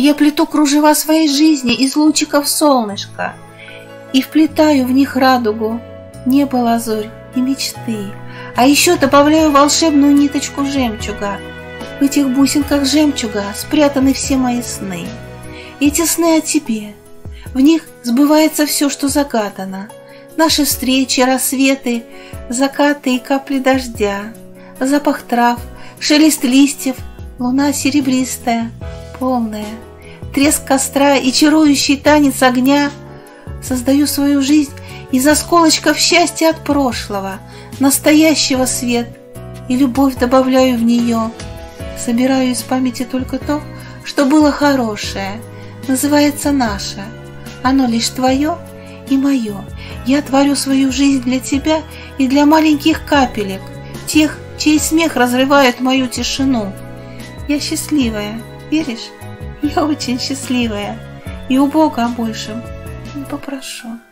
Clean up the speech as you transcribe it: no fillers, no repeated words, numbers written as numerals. Я плету кружева своей жизни из лучиков солнышка и вплетаю в них радугу, небо, лазурь и мечты. А еще добавляю волшебную ниточку жемчуга. В этих бусинках жемчуга спрятаны все мои сны. Эти сны о тебе. В них сбывается все, что загадано. Наши встречи, рассветы, закаты и капли дождя, запах трав, шелест листьев, луна серебристая, полная, треск костра и чарующий танец огня. Создаю свою жизнь из осколочков счастья от прошлого, настоящего свет, и любовь добавляю в нее. Собираю из памяти только то, что было хорошее, называется наше. Оно лишь твое и мое. Я творю свою жизнь для тебя и для маленьких капелек, тех, чей смех разрывает мою тишину. Я счастливая, веришь? Я очень счастливая, и у Бога о большем не попрошу.